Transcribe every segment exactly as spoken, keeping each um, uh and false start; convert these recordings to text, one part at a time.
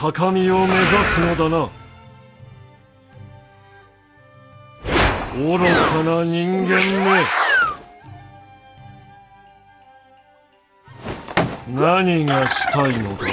高みを目指すのだな。愚かな人間め。何がしたいのだ。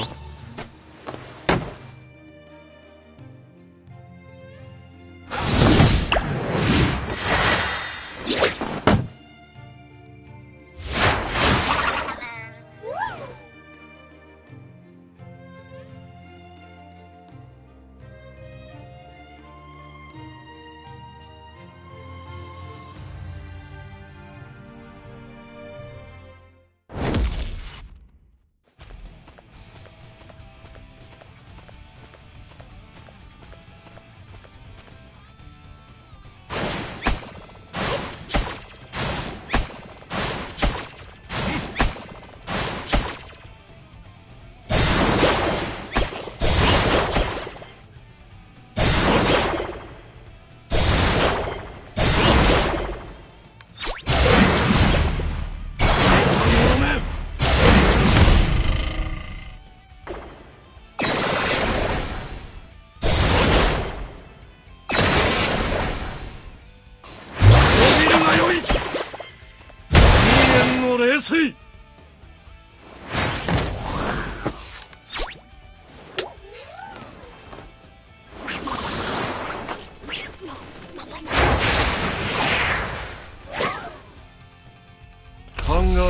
考える時間がい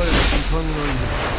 る。